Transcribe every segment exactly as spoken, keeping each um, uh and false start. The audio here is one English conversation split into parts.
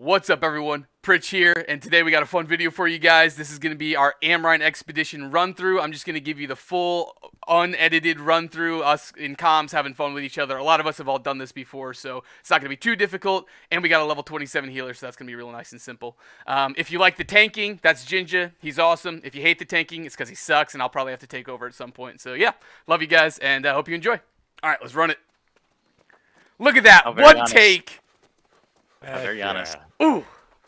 What's up, everyone? Pritch here, and today we got a fun video for you guys. This is going to be our Amrine Expedition run-through. I'm just going to give you the full, unedited run-through, us in comms having fun with each other. A lot of us have all done this before, so it's not going to be too difficult, and we got a level twenty-seven healer, so that's going to be real nice and simple. Um, if you like the tanking, that's Jinja. He's awesome. If you hate the tanking, it's because he sucks, and I'll probably have to take over at some point. So yeah, love you guys, and I uh, hope you enjoy. All right, let's run it. Look at that. One take. I'm very yeah. honest. Ooh.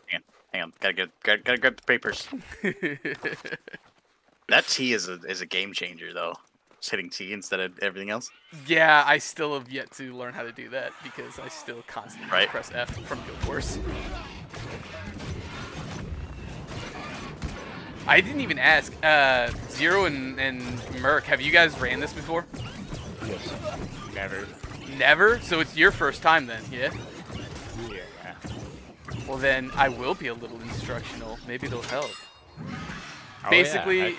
Hang on, hang on. Gotta, get, gotta, gotta grab the papers. That T is a, is a game changer, though. Just hitting T instead of everything else. Yeah, I still have yet to learn how to do that because I still constantly right. press F from Guild Wars. I didn't even ask. Uh, Zero and, and Merc, have you guys ran this before? Yes. Never. Never? So it's your first time then, yeah? Well, then I will be a little instructional. Maybe they'll help. Oh, basically,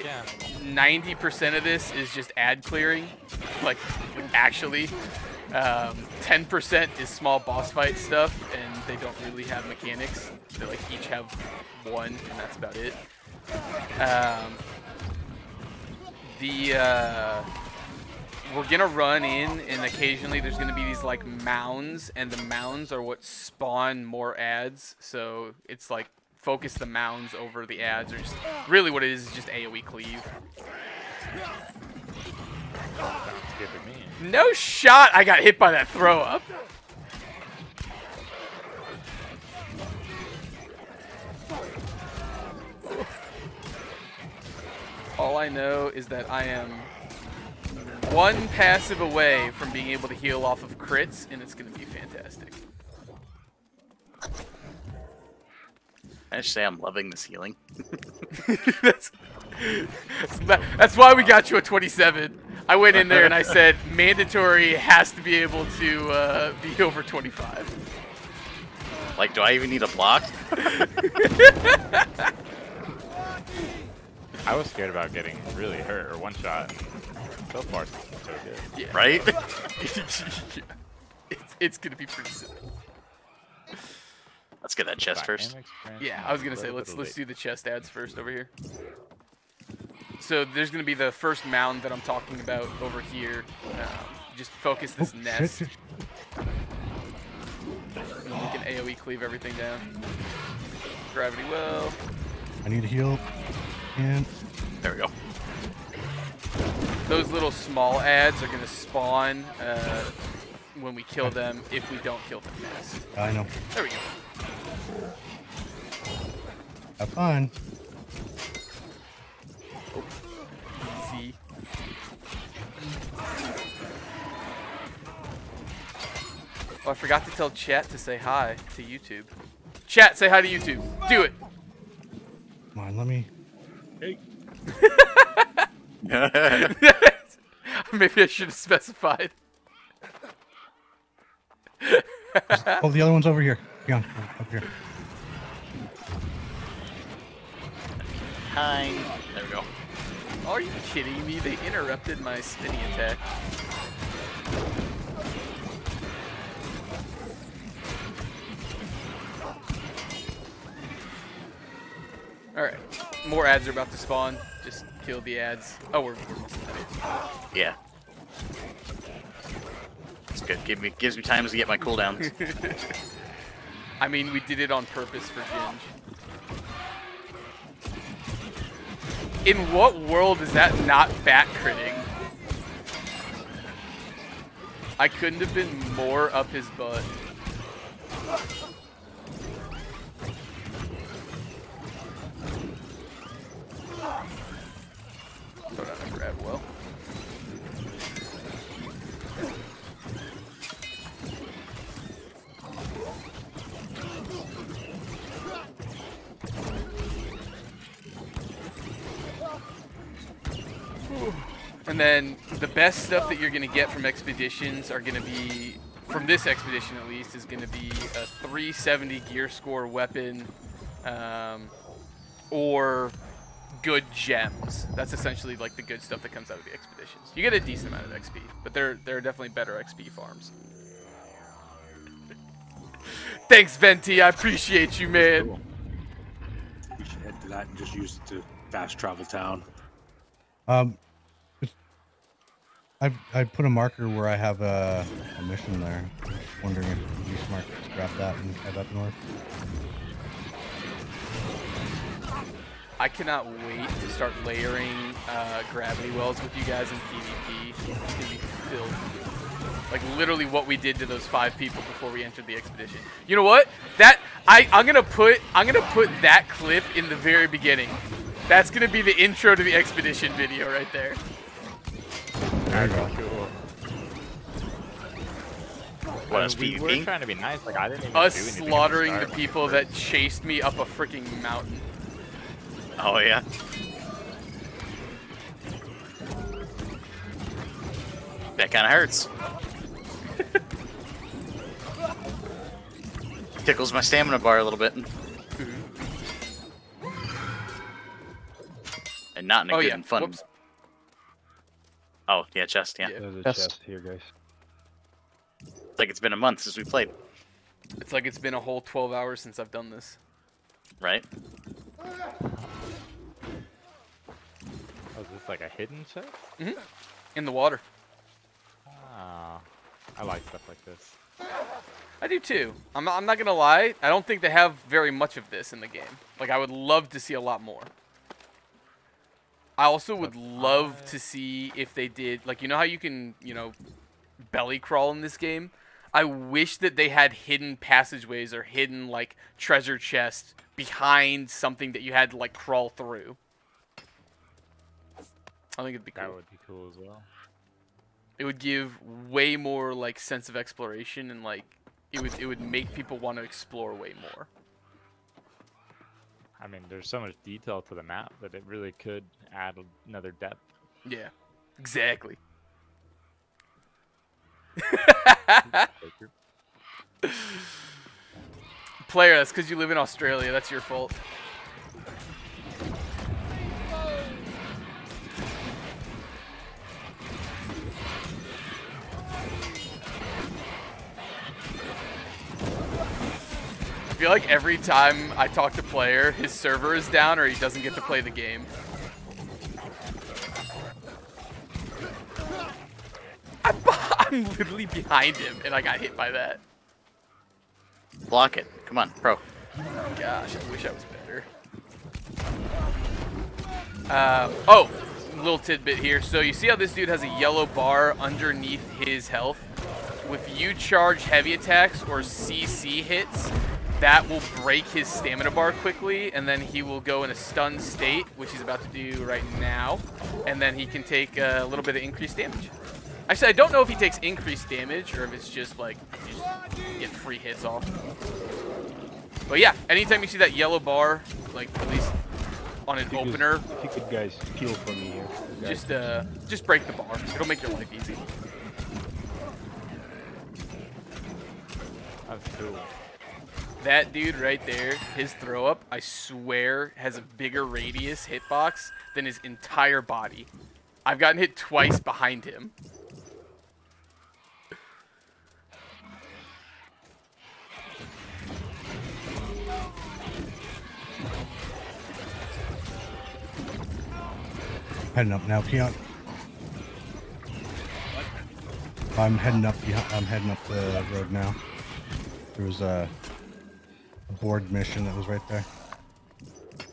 ninety percent yeah, of this is just ad clearing, like, like actually. ten percent um, is small boss fight stuff, and they don't really have mechanics. They like each have one, and that's about it. Um, the uh, we're gonna run in, and occasionally there's gonna be these like mounds, and the mounds are what spawn more ads. So it's like focus the mounds over the ads, or just really what it is is just AoE cleave. No shot! I got hit by that throw up. All I know is that I am one passive away from being able to heal off of crits, and it's going to be fantastic. I just say I'm loving this healing. that's, that's why we got you a twenty-seven. I went in there and I said, mandatory has to be able to uh, be over twenty-five. Like, do I even need a block? I was scared about getting really hurt or one shot. So far, so good. Yeah. Right? Yeah. It's, it's gonna be pretty sick. Let's get that chest first. Yeah, I was gonna say let's let's do the chest ads first over here. So there's gonna be the first mound that I'm talking about over here. Um, just focus this nest. And we can AoE cleave everything down. Gravity well. I need a heal. And there we go. Those little small ads are going to spawn uh, when we kill them, if we don't kill them fast. I know. There we go. Have fun. Oh. See. Oh, I forgot to tell chat to say hi to YouTube. Chat, say hi to YouTube. Do it. Come on, let me... Hey. Maybe I should have specified. Oh, the other one's over here. Go on, up here. Hi. There we go. Are you kidding me? They interrupted my spinning attack. All right, more ads are about to spawn. Just kill the ads. Oh, we're, we're missing that. Yeah. It's good. Give me, gives me time to get my cooldowns. I mean, we did it on purpose for Jinj. In what world is that not back critting? I couldn't have been more up his butt. Throw down a grab well. Ooh. And then the best stuff that you're going to get from expeditions are going to be, from this expedition at least, is going to be a three seventy gear score weapon um, or good gems. That's essentially like the good stuff that comes out of the expeditions. You get a decent amount of X P, but there there are definitely better X P farms. Thanks, Venti. I appreciate you, man. Cool. We should head to that and just use it to fast travel town. Um, I I put a marker where I have a, a mission there. Wondering if it would be smart to grab that and head up north. I cannot wait to start layering uh, gravity wells with you guys in PvP. It's gonna be filled. Like literally what we did to those five people before we entered the expedition. You know what? That I I'm gonna put I'm gonna put that clip in the very beginning. That's gonna be the intro to the expedition video right there. There you go. Cool. What else we were trying to be nice. Like I didn't even Us do anything slaughtering the, the people that chased me up a freaking mountain. Oh yeah. That kind of hurts. Tickles my stamina bar a little bit. And not in a oh, good yeah. and fun. Whoops. Oh yeah, chest. Yeah. yeah there's a chest. chest here, guys. It's like it's been a month since we played. It's like it's been a whole twelve hours since I've done this. Right. Oh, is this like a hidden chest? Mm-hmm. In the water. Ah, I like stuff like this. I do too. I'm not, I'm not gonna lie. I don't think they have very much of this in the game. Like, I would love to see a lot more. I also would love to see if they did, like, you know how you can, you know, belly crawl in this game? I wish that they had hidden passageways or hidden, like, treasure chests behind something that you had to, like, crawl through. I think it'd be cool. That would be cool as well. It would give way more, like, sense of exploration, and, like, it would it would make people want to explore way more. I mean, there's so much detail to the map that it really could add another depth. Yeah, exactly. Player, that's because you live in Australia. That's your fault. I feel like every time I talk to Player, his server is down or he doesn't get to play the game. I'm, I'm literally behind him and I got hit by that. Block it. Come on, bro. Gosh, I wish I was better. Um, oh, little tidbit here. So you see how this dude has a yellow bar underneath his health? If you charge heavy attacks or C C hits, that will break his stamina bar quickly, and then he will go in a stun state, which he's about to do right now, and then he can take a little bit of increased damage. Actually, I don't know if he takes increased damage or if it's just like you just get free hits off. But yeah, anytime you see that yellow bar, like at least on an opener, if you could guys peel for me here, just uh, just break the bar. It'll make your life easy. That's cool. That dude right there, his throw up, I swear, has a bigger radius hitbox than his entire body. I've gotten hit twice behind him. Heading up now, Keon. I'm heading up. I'm heading up the road now. There was a. board mission that was right there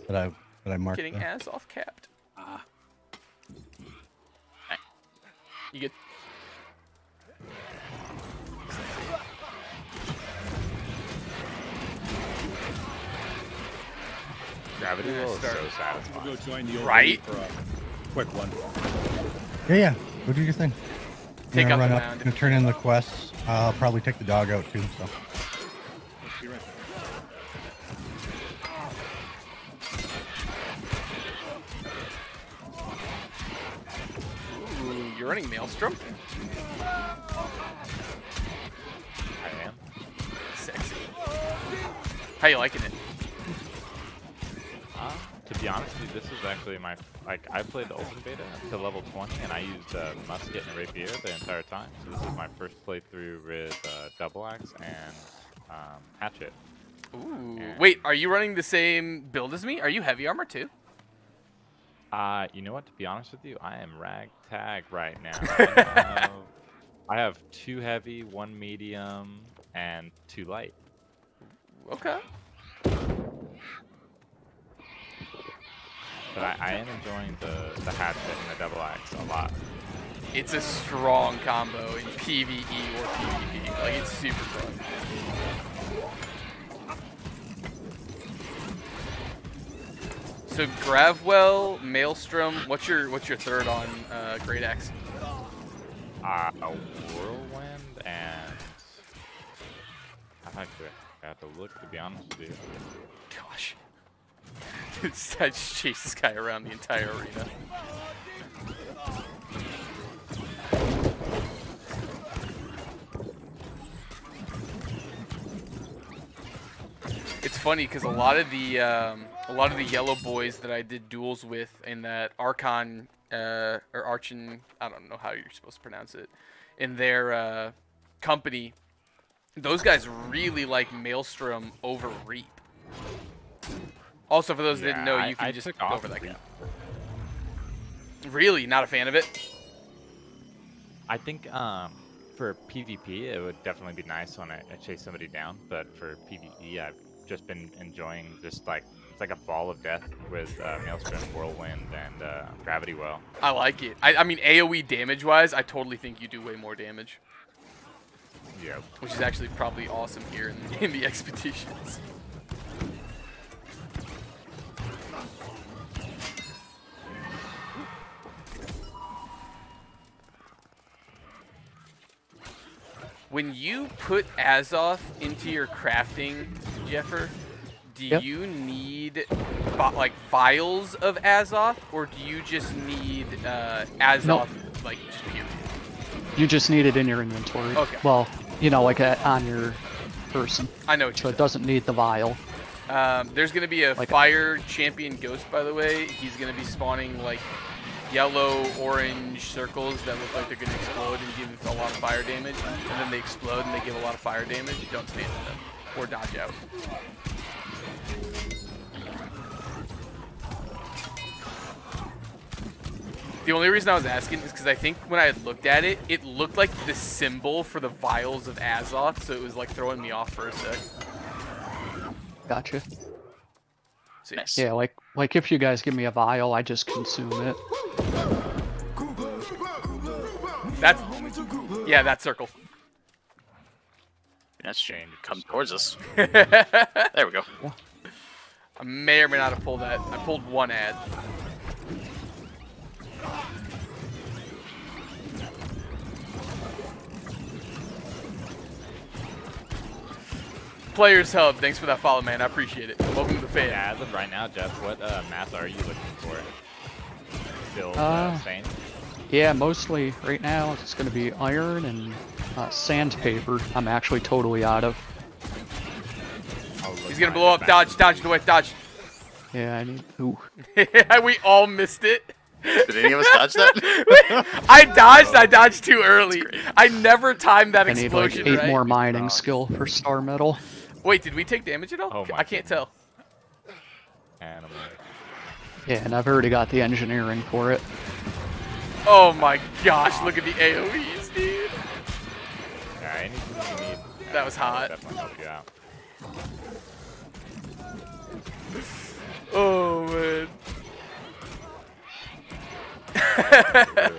that I that I marked. Getting though. ass off capped. Ah. You get. Gravity roll is so satisfying. We'll go join the right. For a quick one. Yeah, yeah. Go do your thing. Take I'm gonna out run the up. I'm gonna turn in the quests. I'll probably take the dog out too. So. You're running Maelstrom? I am. Sexy. How you liking it? Uh, to be honest with you, this is actually my... Like, I played the open beta up to level twenty, and I used uh, musket and rapier the entire time. So this is my first playthrough with uh, double axe and um, hatchet. Ooh. And wait, are you running the same build as me? Are you heavy armor too? Uh, you know what? To be honest with you, I am ragtag right now. uh, I have two heavy, one medium, and two light. Okay. But I, I am enjoying the, the hatchet and the double axe a lot. It's a strong combo in PvE or PvP. Like, it's super fun. So Gravwell, Maelstrom. What's your what's your third on uh, GreatAxe? Uh, a whirlwind and I actually have to look to be honest with you. Gosh, dude, I just chased this guy around the entire arena. It's funny because a lot of the um, a lot of the yellow boys that I did duels with in that Archon uh, or Archon, I don't know how you're supposed to pronounce it, in their uh, company, those guys really like Maelstrom over Reap. Also, for those yeah, that didn't know, you I, can I just go for that guy. Really, not a fan of it. I think um, for PvP, it would definitely be nice when I, I chase somebody down, but for PvE, I've just been enjoying just like it's like a ball of death with uh, Maelstrom, Whirlwind, and uh, Gravity Well. I like it. I, I mean, AoE damage wise, I totally think you do way more damage. Yeah. Which is actually probably awesome here in the, in the expeditions. When you put Azoth into your crafting, Jeffer, do yep. you need like vials of Azoth, or do you just need uh, Azoth nope. like just period? You just need it in your inventory. Okay. Well, you know, like a, on your person. I know. What so you're it saying. Doesn't need the vial. Um, there's gonna be a like fire a champion ghost, by the way. He's gonna be spawning like yellow, orange circles that look like they're going to explode and give a lot of fire damage, and then they explode and they give a lot of fire damage. Don't stand in them or dodge out. The only reason I was asking is because I think when I had looked at it, it looked like the symbol for the vials of Azoth, so it was like throwing me off for a sec. Gotcha. So, yes. Yeah, like like if you guys give me a vial, I just consume it. That's yeah, that circle. That's shame. Come towards us. There we go. Yeah. I may or may not have pulled that. I pulled one ad. Players Hub, thanks for that follow, man. I appreciate it. Welcome to the fan. Yeah, as of right now, Jeff, what uh, math are you looking for? Still uh, sane? Yeah, mostly right now it's going to be iron and uh, sandpaper. I'm actually totally out of. He's going to blow up. Dodge, dodge, dodge, dodge. Yeah, I need. Ooh. We all missed it. Did any of us dodge that? I dodged. I dodged too early. I never timed that I explosion. I need like eight right? more mining oh. skill for star metal. Wait, did we take damage at all? Oh I can't goodness. tell. Animal. Yeah, and I've already got the engineering for it. Oh my gosh, look at the AoEs, dude. Yeah, anything you need. Yeah, that was hot. Definitely help you out. Oh, man.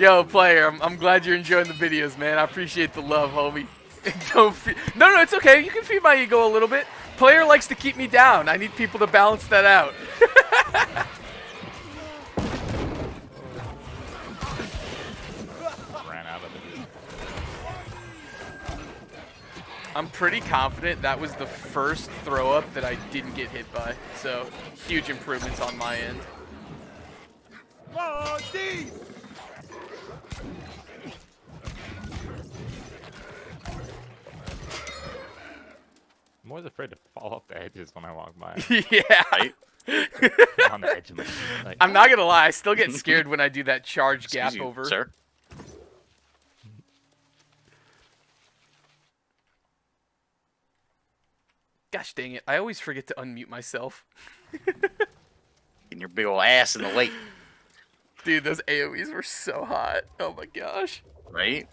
Yo, player, I'm, I'm glad you're enjoying the videos, man. I appreciate the love, homie. Don't feed no, no, it's okay. You can feed my ego a little bit. Player likes to keep me down. I need people to balance that out. Ran out of it. I'm pretty confident that was the first throw up that I didn't get hit by. So, huge improvements on my end. Oh, geez. I'm always afraid to fall off the edges when I walk by. Yeah. Right? I'm on the edge of my like, I'm not gonna lie, I still get scared when I do that charge Excuse gap you, over. Sir. Gosh dang it, I always forget to unmute myself. And your big ol' ass in the lake. Dude, those AoEs were so hot. Oh my gosh. Right?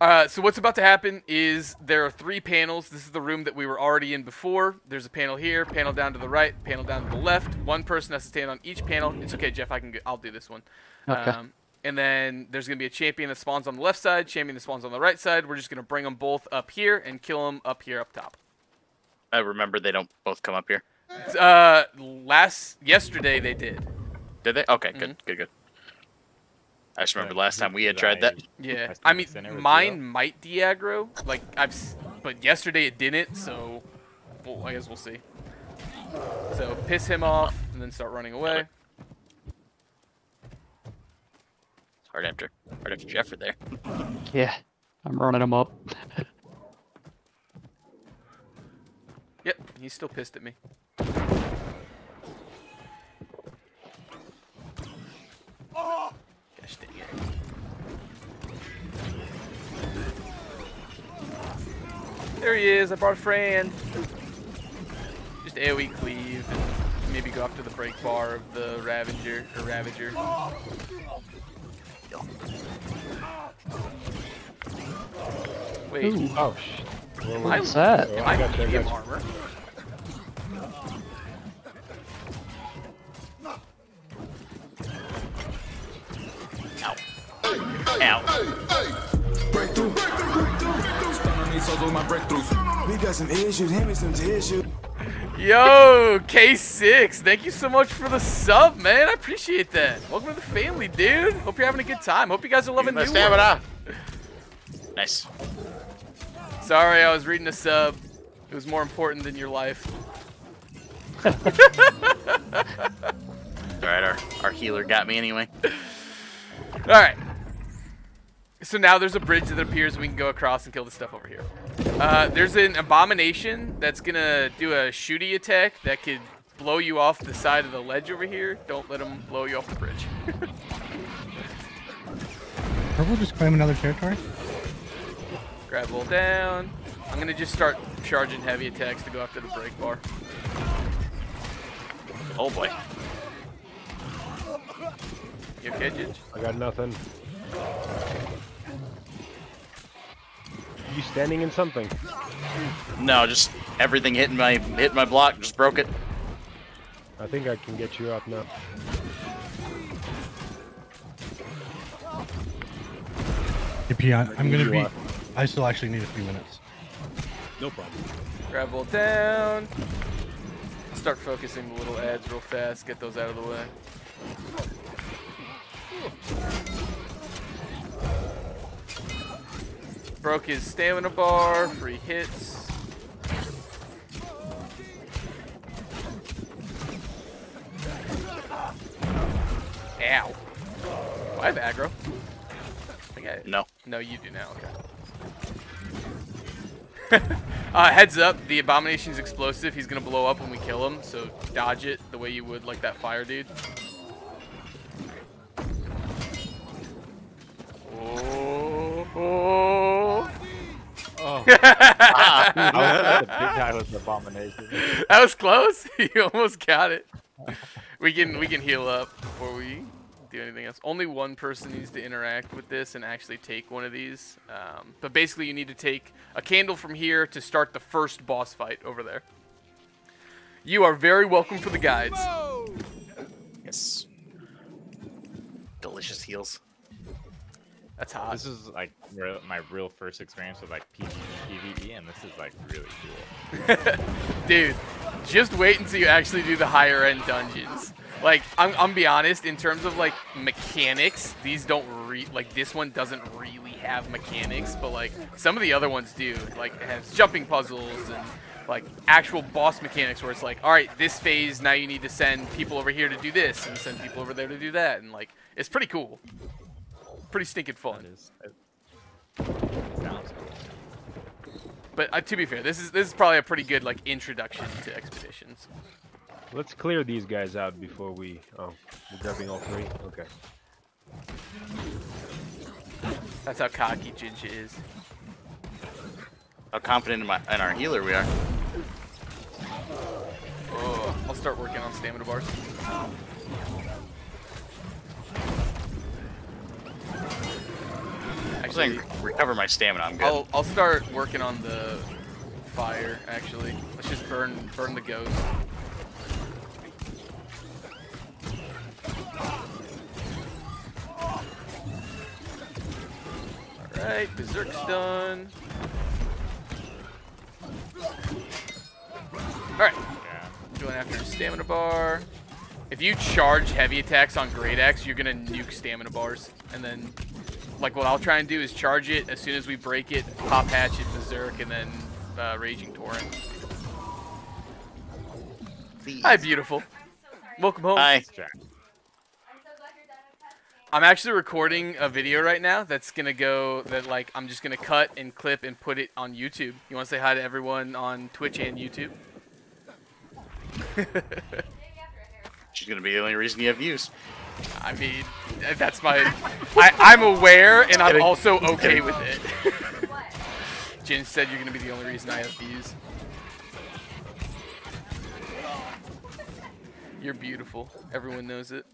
Uh, so what's about to happen is there are three panels. This is the room that we were already in before. There's a panel here, panel down to the right, panel down to the left. One person has to stand on each panel. It's okay, Jeff. I can. Go, I'll do this one. Okay. Um, and then there's going to be a champion that spawns on the left side, champion that spawns on the right side. We're just going to bring them both up here and kill them up here up top. I remember they don't both come up here. Uh, last yesterday they did. Did they? Okay, good, mm-hmm. good, good. I just remember last time we had tried that. Yeah, I mean, mine might de-aggro, like I've, but yesterday it didn't, so well, I guess we'll see. So piss him off and then start running away. It's hard after, hard after Jeffrey there. Yeah, I'm running him up. Yep, he's still pissed at me. Oh! Dang it. There he is, I brought a friend. Just AoE cleave and maybe go after the break bar of the Ravager or Ravager. Wait. Ooh. Oh shit. Well, what's that? Am I medium armor? Breakthrough, yo, K six, thank you so much for the sub, man. I appreciate that. Welcome to the family, dude. Hope you're having a good time. Hope you guys are loving New World. Nice. Sorry, I was reading a sub. It was more important than your life. All right, our our healer got me anyway. All right. So now there's a bridge that appears we can go across and kill the stuff over here. Uh, there's an abomination that's gonna do a shooty attack that could blow you off the side of the ledge over here. Don't let him blow you off the bridge. Or we'll just claim another territory. Grab roll down. I'm gonna just start charging heavy attacks to go after the break bar. Oh boy. You okay, Jinj? I got nothing. You standing in something? No, just everything hitting my hitting my block, just broke it. I think I can get you up now. Hey, Peon, I'm gonna be. I still actually need a few minutes. No problem. Gravel down. Start focusing the little ads real fast. Get those out of the way. Broke his stamina bar, free hits. Ow. Do I have aggro? I think I... No. No, you do now, okay. uh, heads up, the abomination's explosive. He's gonna blow up when we kill him, so dodge it the way you would like that fire dude. Oh, oh. Oh. Ah. That was big guy with an abomination. That was close. You almost got it. We can we can heal up before we do anything else. Only one person needs to interact with this and actually take one of these. Um, but basically, you need to take a candle from here to start the first boss fight over there. You are very welcome for the guides. Yes. Delicious heals. That's hot. This is like real, my real first experience with like P V E, and this is like really cool. Dude, just wait until you actually do the higher end dungeons. Like, I'm, I'm be honest, in terms of like mechanics, these don't re like this one doesn't really have mechanics, but like some of the other ones do. Like it has jumping puzzles and like actual boss mechanics where it's like, all right, this phase now you need to send people over here to do this and send people over there to do that, and like it's pretty cool. Pretty stinking fun. It is. It sounds cool. But uh, to be fair, this is this is probably a pretty good like introduction to expeditions. Let's clear these guys out before we. Oh, we're grabbing all three. Okay. That's how cocky Jinja is. How confident in my in our healer we are. Let's start working on stamina bars. Actually, I can recover my stamina. I'm good. I'll, I'll start working on the fire. Actually, let's just burn burn the ghost. All right, Berserk's done. All right. Going after stamina bar. If you charge heavy attacks on GreatAxe, you're gonna nuke stamina bars, and then, like, what I'll try and do is charge it as soon as we break it, pop hatchet, Berserk, and then uh, Raging Torrent. Please. Hi, beautiful. So welcome home. Hi. I'm so glad you're done with testing. I'm actually recording a video right now that's gonna go that like I'm just gonna cut and clip and put it on YouTube. You want to say hi to everyone on Twitch and YouTube? She's gonna be the only reason you have views. I mean, that's my. I, I'm aware, and I'm also okay with it. Jin said you're gonna be the only reason I have views. You're beautiful. Everyone knows it.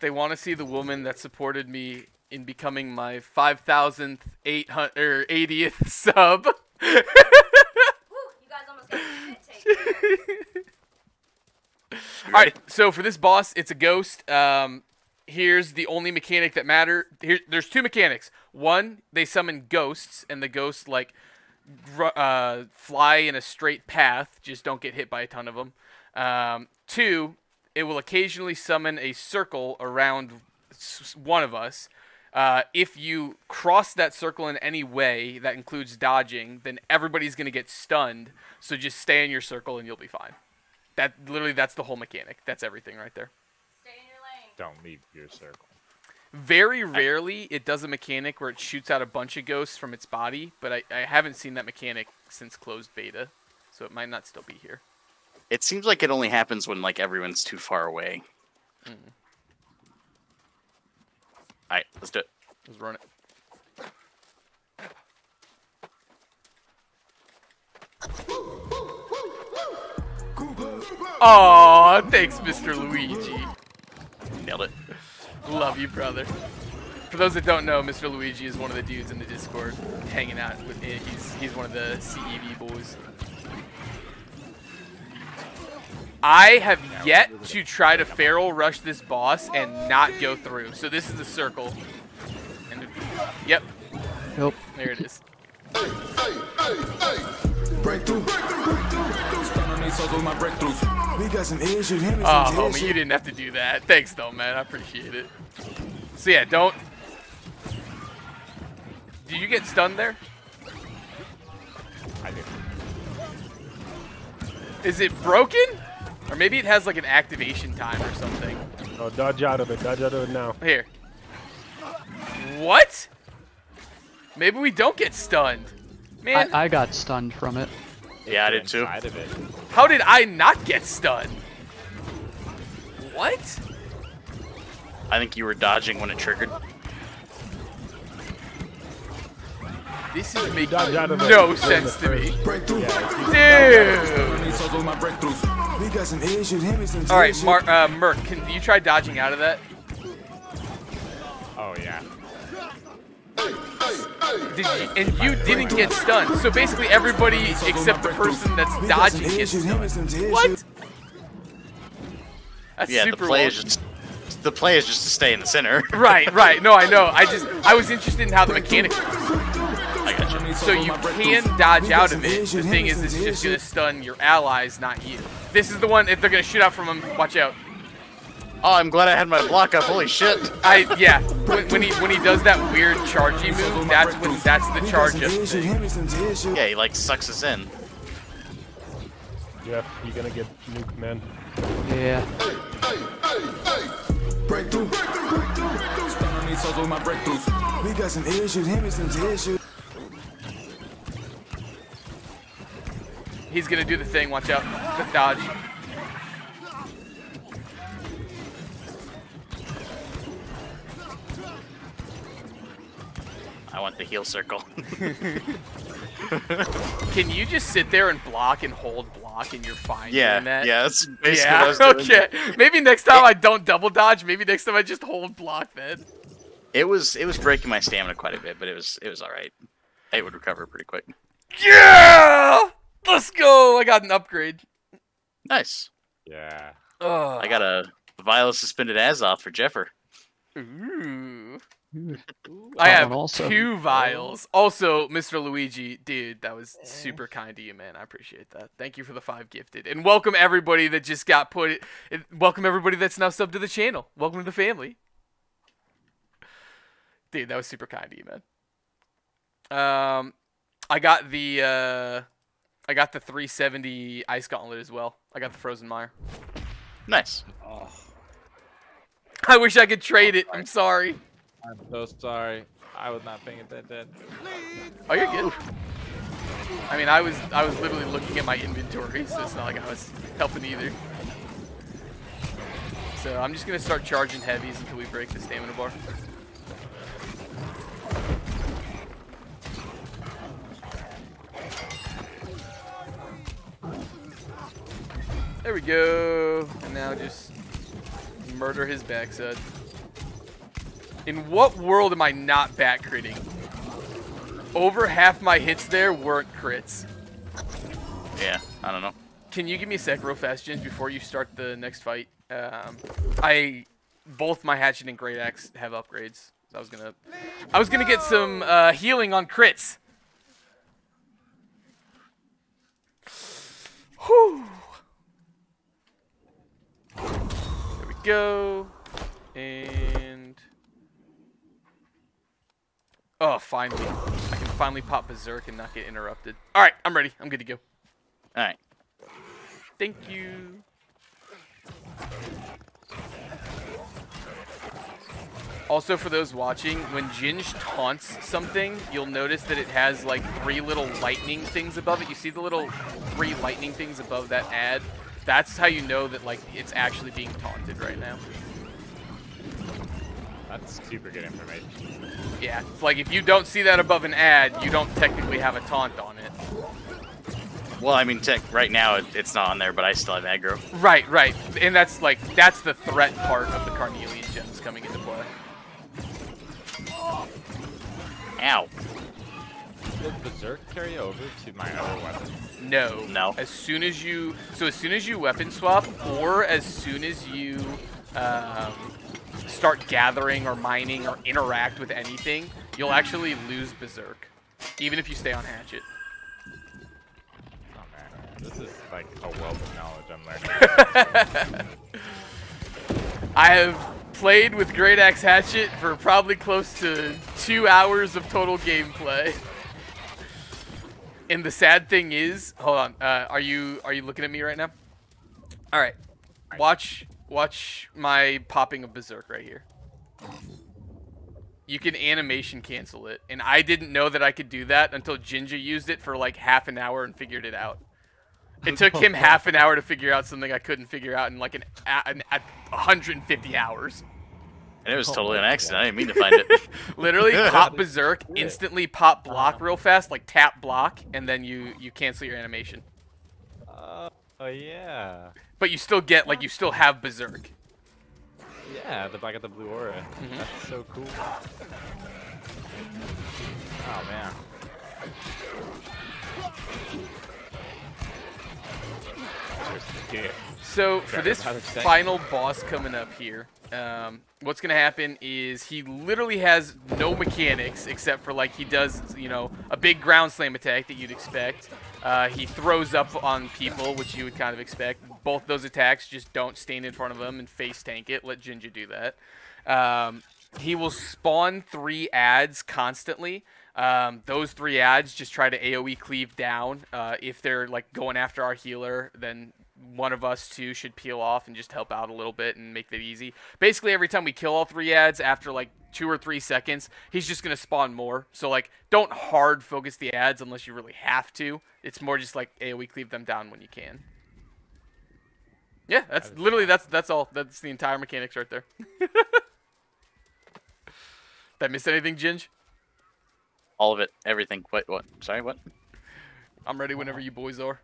They want to see the woman that supported me in becoming my five thousand eight hundred eightieth sub. Woo, you guys almost got me. Take Alright, so for this boss, it's a ghost. Um, here's the only mechanic that matter. Here, there's two mechanics. One, they summon ghosts, and the ghosts like uh, fly in a straight path. Just don't get hit by a ton of them. Um, two, it will occasionally summon a circle around one of us. Uh, if you cross that circle in any way, that includes dodging, then everybody's going to get stunned. So just stay in your circle and you'll be fine. That literally, that's the whole mechanic. That's everything right there. Stay in your lane. Don't leave your circle. Very rarely, it does a mechanic where it shoots out a bunch of ghosts from its body, but I, I haven't seen that mechanic since closed beta, so it might not still be here. It seems like it only happens when like everyone's too far away. Mm. Alright, let's do it. Let's run it. Aw, thanks, Mister Luigi. Nailed it. Love you, brother. For those that don't know, Mister Luigi is one of the dudes in the Discord hanging out with me. He's, he's one of the C E V boys. I have yet to try to feral rush this boss and not go through. So this is the circle. And it, yep. Nope. There it is. Oh, homie, you didn't have to do that. Thanks, though, man. I appreciate it. So, yeah, don't... Did you get stunned there? I did. Is it broken? Or maybe it has like an activation time or something. Oh, dodge out of it. Dodge out of it now. Here. What? Maybe we don't get stunned. Man. I, I got stunned from it. Yeah, I did too. How did I not get stunned? What? I think you were dodging when it triggered. This is making no sense to me. Dude! Alright, Mar uh, Merc, can you try dodging out of that? Oh, yeah. Did you, and you didn't get stunned. So basically everybody except the person that's dodging gets stunned. What? That's yeah, super weird. The play is just to stay in the center. Right, right. No, I know. I just, I was interested in how the mechanic works. So you can dodge out of it. The thing is, it's just gonna stun your allies, not you. This is the one, if they're gonna shoot out from him, watch out. Oh, I'm glad I had my block up. Holy shit! I yeah. When, when he when he does that weird chargey move, that's when that's the charge up thing. Yeah, he like sucks us in. Yeah, you're gonna get nuked, man. Yeah. Breakthrough. We got some issues. Him and some issues. He's gonna do the thing, watch out. Quick dodge. I want the heal circle. Can you just sit there and block and hold block and you're fine yeah, doing that? Yeah, that's basically yeah, what I was doing. Okay. Maybe next time I don't double dodge. Maybe next time I just hold block then. It was it was breaking my stamina quite a bit, but it was it was all right. I would recover pretty quick. Yeah, let's go. I got an upgrade. Nice. Yeah. Oh. I got a Vile Suspended Azoth for Jeffer. Ooh. Ooh. I have also. two vials. Also, Mister Luigi, dude, that was super kind of you, man. I appreciate that. Thank you for the five gifted. And welcome everybody that just got put it. Welcome everybody that's now subbed to the channel. Welcome to the family. Dude, that was super kind of you, man. Um, I got the uh, I got the three seventy Ice Gauntlet as well. I got the Frozen Mire. Nice. Oh. I wish I could trade it. I'm sorry. I'm so sorry. I was not paying attention. Oh, you're good. I mean, I was I was literally looking at my inventory, so it's not like I was helping either. So I'm just gonna start charging heavies until we break the stamina bar. There we go. And now just murder his backside. In what world am I not back critting? Over half my hits there weren't crits. Yeah, I don't know. Can you give me a sec real fast, Jin, before you start the next fight? Um, I both my hatchet and great axe have upgrades. So I was gonna, I was gonna get some uh, healing on crits. Whew. There we go. And oh, finally. I can finally pop Berserk and not get interrupted. Alright, I'm ready. I'm good to go. Alright. Thank you. Also, for those watching, when Jinj taunts something, you'll notice that it has like three little lightning things above it. You see the little three lightning things above that ad? That's how you know that like it's actually being taunted right now. That's super good information. Yeah, it's like if you don't see that above an ad, you don't technically have a taunt on it. Well, I mean, tech right now it, it's not on there, but I still have aggro. Right, right, and that's like that's the threat part of the Carnelian gems coming into play. Ow. Did Berserk carry over to my other weapon? No. No. As soon as you, so as soon as you weapon swap, or as soon as you um, start gathering or mining or interact with anything, you'll actually lose Berserk, even if you stay on Hatchet. Oh man, this is like a wealth of knowledge I'm learning. I have played with GreatAxe Hatchet for probably close to two hours of total gameplay. And the sad thing is, hold on. Uh, are you are you looking at me right now? All right, watch watch my popping of Berserk right here. You can animation cancel it, and I didn't know that I could do that until Jinja used it for like half an hour and figured it out. It took him half an hour to figure out something I couldn't figure out in like an, an, an one hundred fifty hours. And it was totally an accident. I didn't mean to find it. Literally, pop Berserk, instantly pop block real fast, like tap block, and then you you cancel your animation. Uh, oh yeah. But you still get like you still have Berserk. Yeah, the back of the blue aura. Mm-hmm. That's so cool. Oh man. So for this final boss coming up here. Um, what's gonna happen is he literally has no mechanics except for like he does, you know, a big ground slam attack that you'd expect. Uh, he throws up on people, which you would kind of expect. Both those attacks, just don't stand in front of them and face tank it. Let Jinja do that. Um, he will spawn three adds constantly. Um, those three adds just try to AoE cleave down. Uh, if they're like going after our healer, then one of us two should peel off and just help out a little bit and make that easy. Basically, every time we kill all three adds, after like two or three seconds, he's just going to spawn more. So like, don't hard focus the adds unless you really have to. It's more just like AoE cleave them down when you can. Yeah, that's literally that's that's all. That's the entire mechanics right there. Did I miss anything, Jinj? All of it, everything. Wait, what? Sorry, what? I'm ready whenever you boys are.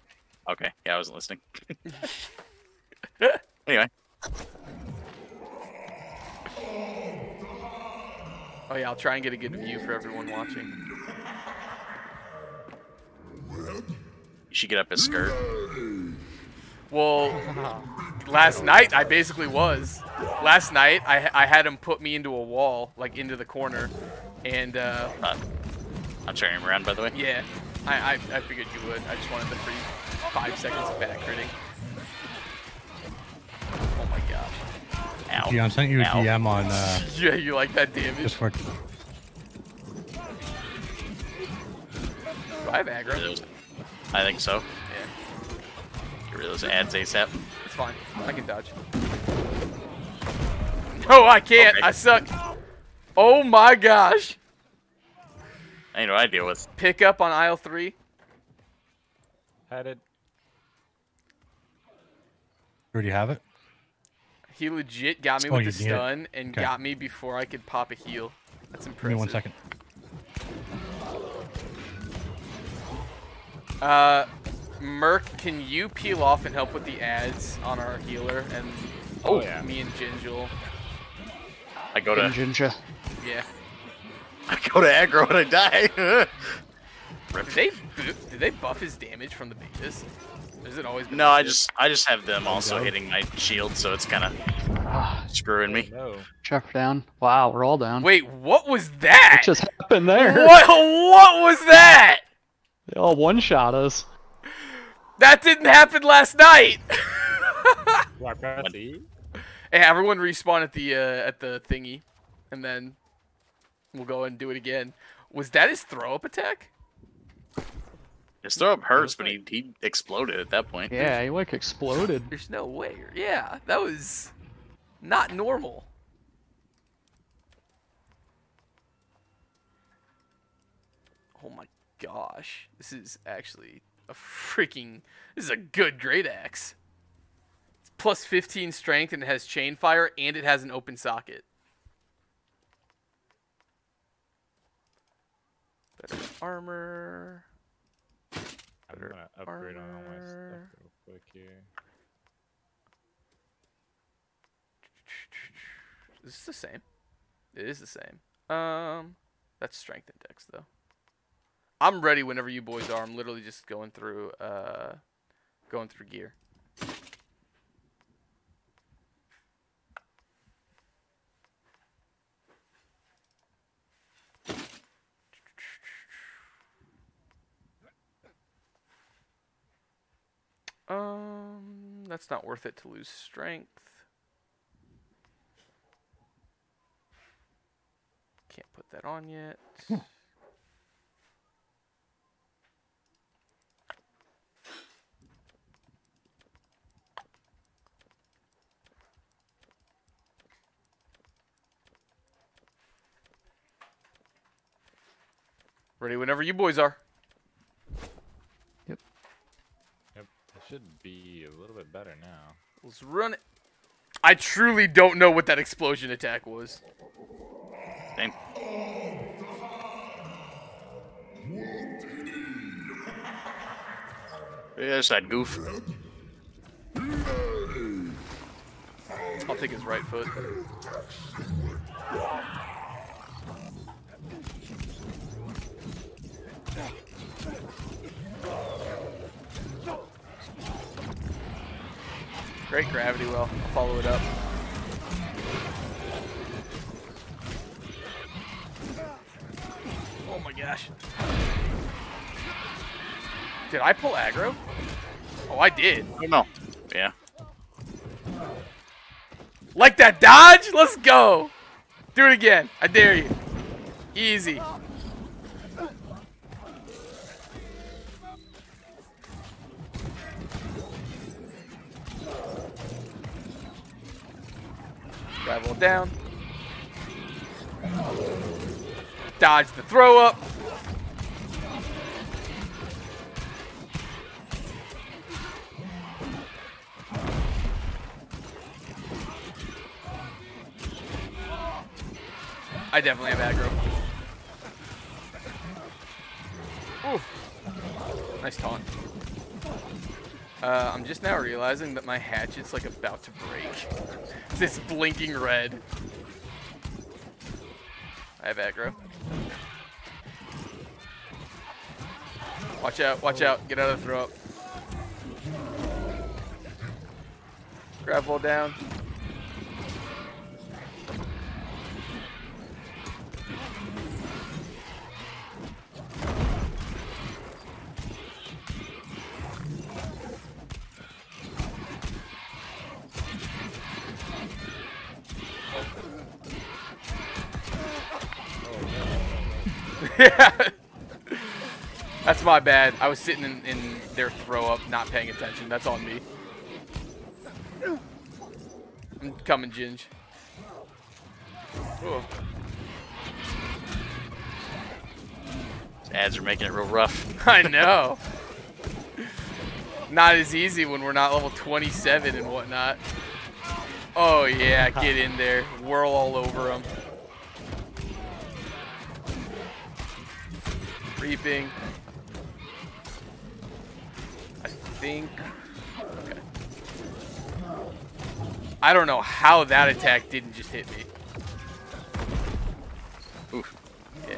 Okay, yeah, I wasn't listening. Anyway. Oh yeah, I'll try and get a good view for everyone watching. You should get up his skirt. Well, last night I basically was. Last night I, I had him put me into a wall, like into the corner, and uh, uh I'm turning him around, by the way. Yeah, I, I I figured you would. I just wanted the free five seconds of back critting. Oh my gosh. Ow. Yeah, I sent you a Ow. D M on. Uh, yeah, you like that damage? Just for... Do I have aggro? I think so. Yeah. Get rid of those ads ASAP. It's fine. I can dodge. Oh, I can't. Okay. I suck. Oh my gosh. I know what I deal with. Pick up on aisle three. Headed. Where do you have it? He legit got me oh, with the stun it. and okay. got me before I could pop a heal. That's impressive. Give me one second. Uh, Merc, can you peel off and help with the ads on our healer? And oh, oh yeah. me and Jinja. I go to Jinja. Yeah. I go to aggro and I die. Did they did they buff his damage from the betas? Has it always been? No, I just I just have them also go. hitting my shield, so it's kind of screwing me. No. Chopper down. Wow, we're all down. Wait, what was that? What just happened there? What what was that? They all one-shot us. That didn't happen last night. Hey, everyone respawn at the uh, at the thingy, and then we'll go and do it again. Was that his throw-up attack? His throw-up hurts, but he, he exploded at that point. Yeah, he, like, exploded. There's no way. Yeah, that was not normal. Oh, my gosh. This is actually a freaking... This is a good GreatAxe. It's plus fifteen strength, and it has chain fire, and it has an open socket. Better armor. I'm gonna upgrade armor. on all my stuff real quick here. Is this the same? It is the same. Um, that's strength index though. I'm ready whenever you boys are. I'm literally just going through, uh, going through gear. Um, that's not worth it to lose strength. Can't put that on yet. Hmm. Ready whenever you boys are. Should be a little bit better now. Let's run it. I truly don't know what that explosion attack was. Same. There's that goof. I'll take his right foot. Great gravity well. I'll follow it up. Oh my gosh. Did I pull aggro? Oh, I did. No. Yeah. Like that dodge? Let's go. Do it again. I dare you. Easy. Travel down. Dodge the throw up. I definitely have aggro. Ooh. Nice taunt. Uh, I'm just now realizing that my hatchet's like about to break. It's blinking red. I have aggro. Watch out, watch out. Get out of the throw up. Grab wall down. That's my bad. I was sitting in, in their throw up, not paying attention. That's on me. I'm coming, Jinj. Ooh. These ads are making it real rough. I know. Not as easy when we're not level twenty-seven and whatnot. Oh yeah, get in there. Whirl all over them. Reaping. I think. Okay. I don't know how that attack didn't just hit me. Oof. Yeah.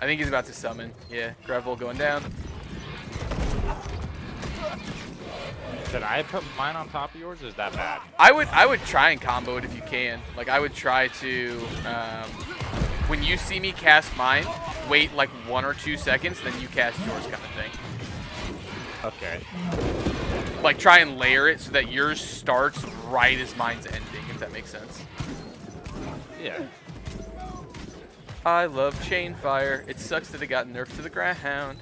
I think he's about to summon. Yeah. Gravel going down. Did I put mine on top of yours? Or is that bad? I would. I would try and combo it if you can. Like I would try to. Um, when you see me cast mine, wait like one or two seconds, then you cast yours kind of thing. Okay. Like try and layer it so that yours starts right as mine's ending, if that makes sense. Yeah. I love chain fire. It sucks that it got nerfed to the ground.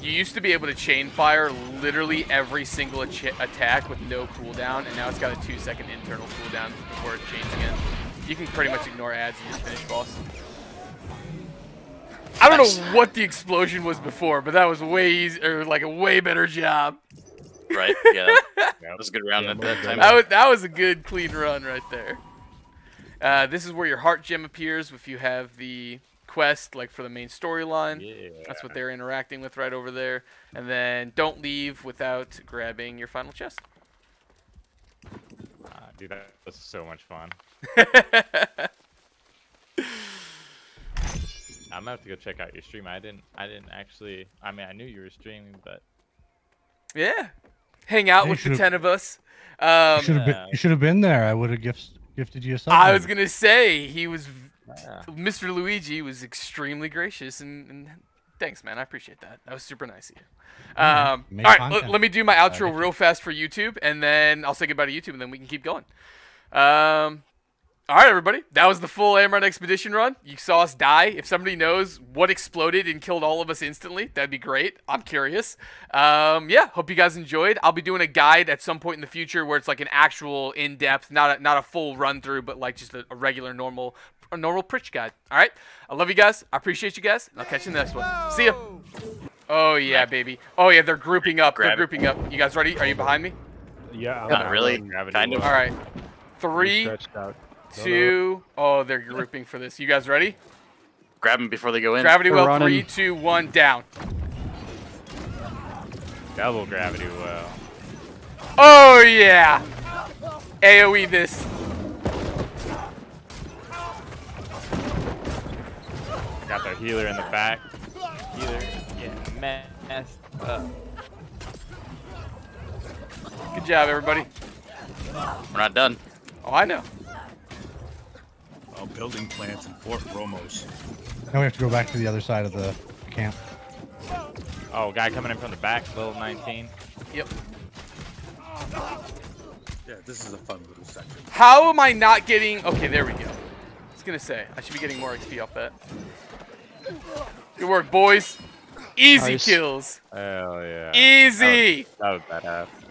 You used to be able to chain fire literally every single attack with no cooldown, and now it's got a two second internal cooldown before it chains again. You can pretty much ignore ads and just finish boss. I don't nice. know what the explosion was before, but that was way easier, like a way better job. Right, yeah. That was a good round yeah, at that time. That was, that was a good clean run right there. Uh, this is where your heart gem appears if you have the quest, like for the main storyline. Yeah. That's what they're interacting with right over there. And then don't leave without grabbing your final chest. Uh, dude, that was so much fun. I'm gonna have to go check out your stream. I didn't. I didn't actually. I mean, I knew you were streaming, but yeah, hang out with the ten of us. Um, you should have been, you should have been there. I would have gift, gifted you something. I was gonna say he was. Yeah. Mister Luigi was extremely gracious, and, and thanks, man. I appreciate that. That was super nice of you. Yeah, um, all right, let me do my outro uh, real fast for YouTube, and then I'll say goodbye to YouTube, and then we can keep going. Um. All right, everybody. That was the full Amrine Expedition run. You saw us die. If somebody knows what exploded and killed all of us instantly, that'd be great. I'm curious. Um, yeah, hope you guys enjoyed. I'll be doing a guide at some point in the future where it's like an actual in-depth, not a, not a full run-through, but like just a, a regular, normal, a normal Pritch guide. All right? I love you guys. I appreciate you guys. And I'll catch you in the next one. See ya. Oh, yeah, baby. Oh, yeah, they're grouping up. They're grouping up. You guys ready? Are you behind me? Yeah. I'm not really. Kind of. All right. Three. Two. Oh, they're grouping for this. You guys ready? Grab them before they go in. Gravity well. Three, two, one, down. Double gravity well. Oh yeah. AoE this. I got their healer in the back. Healer. Yeah. Messed up. Good job, everybody. We're not done. Oh, I know. Building plants in Fort Romos. Now we have to go back to the other side of the camp. Oh, guy coming in from the back, level nineteen. Yep. Yeah, this is a fun little section. How am I not getting... Okay, there we go. I was going to say, I should be getting more X P off that. Good work, boys. Easy nice. kills. Hell yeah. Easy. That was, that was badass.